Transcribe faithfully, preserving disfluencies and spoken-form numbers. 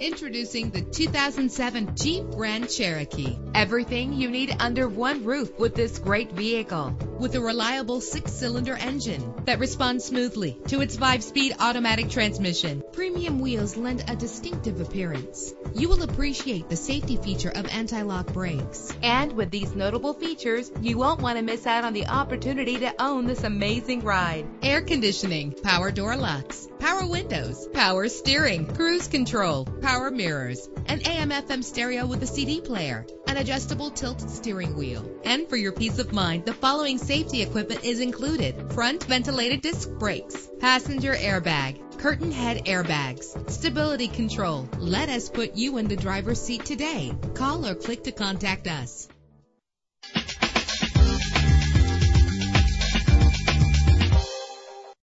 Introducing the two thousand seven Jeep Grand Cherokee. Everything you need under one roof with this great vehicle. With a reliable six-cylinder engine that responds smoothly to its five-speed automatic transmission, premium wheels lend a distinctive appearance. You will appreciate the safety feature of anti-lock brakes. And with these notable features, you won't want to miss out on the opportunity to own this amazing ride. Air conditioning, power door locks, power windows, power steering, cruise control, power mirrors, an A M F M stereo with a C D player, an adjustable tilt steering wheel. And for your peace of mind, the following safety equipment is included: front ventilated disc brakes, passenger airbag, curtain head airbags, stability control. Let us put you in the driver's seat today. Call or click to contact us.